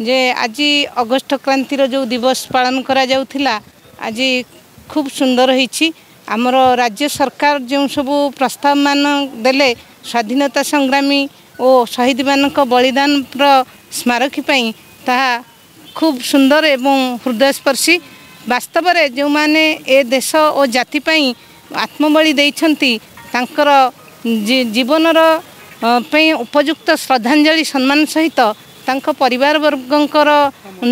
जे आज अगस्त क्रांति रो जो दिवस पालन करा जाउथिला आज खूब सुंदर होईछि। आमर राज्य सरकार जो सबू प्रस्ताव मान देले स्वाधीनता संग्रामी और शहीद मानक बलिदान स्मारकी पई ताहा खूब सुंदर एवं हृदयस्पर्शी। वास्तव में जो माने ए देश और जाति पई आत्मबली देइछंती तांकर जीवनर पई उपयुक्त श्रद्धांजलि सम्मान सहित तांका परिवार वर्गंकर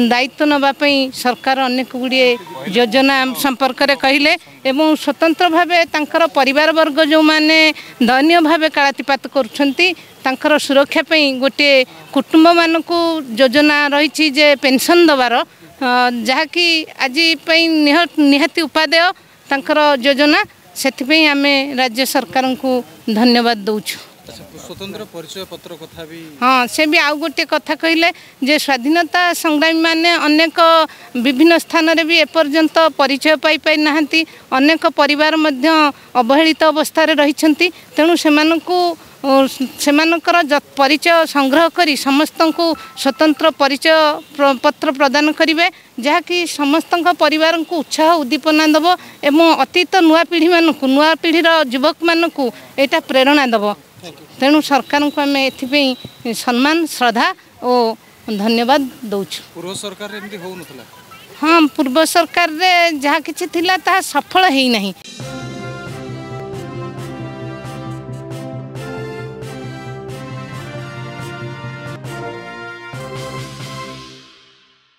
दायित्व नापी सरकार अनेक गुड़े योजना संपर्क में कहले एवं स्वतंत्र भावे तांकर परिवार वर्ग जो माने दयनीय भावे कालातीपात करुछंती तांकर सुरक्षा पे गोटे कुटुंब मानक योजना रही जे पेंशन दबार जहाँकि आज निहाती उपादेय तांकर योजना से आमे राज्य सरकार को धन्यवाद दौचु। स्वतंत्र परिचय पत्र कथा भी हाँ से भी आउ गोटे कथा कहले जे स्वाधीनता संग्रामी माने अनेक विभिन्न स्थान रे भी एपर्यंत परिचय पाई पाई नाहंती अनेक परिवार मध्य अवहेलित अवस्था रे रही छंती। तेणु सेमानकर परिचय संग्रह करी समस्तंकु स्वतंत्र परिचय पत्र प्रदान करिवे जहाँकि समस्तंक परिवार को उत्साह उद्दीपना देव एवं अतीत नुआ पीढ़ी मानक नुआ पीढ़ीर युवक मानक एटा प्रेरणा देव। तेणु सरकार को आम ए सम्मान श्रद्धा और धन्यवाद दौचु। पूर्व सरकार रे एमती होउनथला हाँ पूर्व सरकार रे जहा किछि थिला ता सफल हेई नहीं।